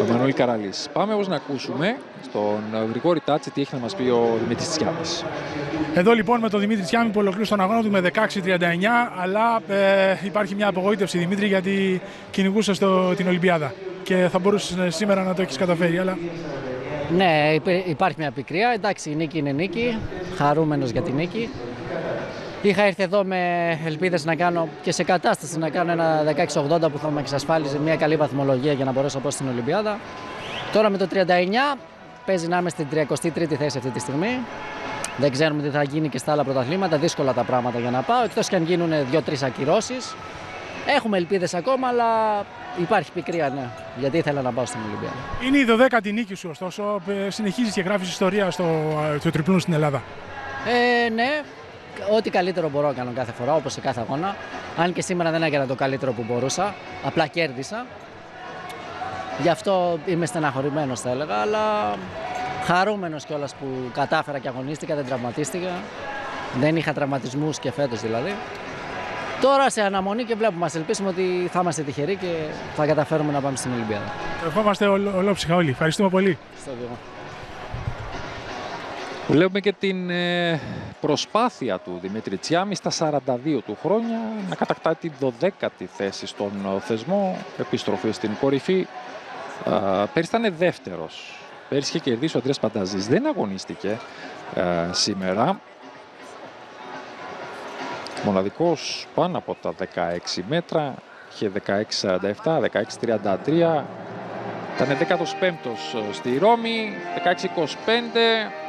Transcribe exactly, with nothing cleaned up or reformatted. ο Μανώλη Καραλής. Πάμε όμως να ακούσουμε στον Γρηγόρη Τάτση τι έχει να μας πει ο Δημήτρης Τσιάμης. Εδώ λοιπόν με τον Δημήτρη Τσιάμη που ολοκλήρωσε τον αγώνα του με δεκαέξι τριάντα εννιά, αλλά ε, υπάρχει μια απογοήτευση, Δημήτρη, γιατί κυνηγούσε στο, την Ολυμπιάδα και θα μπορούσε σήμερα να το έχεις καταφέρει, αλλά... Ναι, υπάρχει μια πικρία. Εντάξει, η νίκη είναι νίκη. Χαρούμενος για την νίκη. Είχα έρθει εδώ με ελπίδες να κάνω και σε κατάσταση να κάνω ένα δεκαέξι ογδόντα που θα με εξασφάλιζε μια καλή βαθμολογία για να μπορέσω να πάω στην Ολυμπιάδα. Τώρα με το τριάντα εννιά παίζει να είμαι στην τριακοστή τρίτη θέση αυτή τη στιγμή. Δεν ξέρουμε τι θα γίνει και στα άλλα πρωταθλήματα. Δύσκολα τα πράγματα για να πάω, εκτός και αν γίνουν δύο τρεις ακυρώσεις. Έχουμε ελπίδες ακόμα, αλλά υπάρχει πικρία, ναι, γιατί ήθελα να πάω στην Ολυμπιάδα. Είναι η δωδέκατη νίκη σου, ωστόσο. Συνεχίζεις και γράφεις ιστορία στο, στο τριπλούν στην Ελλάδα. Ε, ναι. Ό,τι καλύτερο μπορώ να κάνω κάθε φορά, όπως σε κάθε αγώνα. Αν και σήμερα δεν έκανα το καλύτερο που μπορούσα, απλά κέρδισα. Γι' αυτό είμαι στεναχωρημένος, θα έλεγα, αλλά χαρούμενος κιόλας που κατάφερα και αγωνίστηκα, δεν τραυματίστηκα. Δεν είχα τραυματισμούς και φέτος δηλαδή. Τώρα σε αναμονή και βλέπουμε, ας ελπίσουμε ότι θα είμαστε τυχεροί και θα καταφέρουμε να πάμε στην Ολυμπιάδα. Ευχόμαστε ολόψυχα όλοι. Ευχαριστούμε πολύ. Βλέπουμε και την προσπάθεια του Δημήτρη Τσιάμη στα σαράντα δύο του χρόνια να κατακτά την δωδέκατη θέση στον θεσμό, επιστροφή στην κορυφή. Περιστά είναι δεύτερος. Πέρυσι είχε κερδίσει ο Αντρέας Πανταζής. Δεν αγωνίστηκε σήμερα. Μοναδικός πάνω από τα δεκαέξι μέτρα. Είχε δεκαέξι σαράντα επτά, δεκαέξι τριάντα τρία. Ήταν δέκατος πέμπτος στη Ρώμη, δεκαέξι είκοσι πέντε.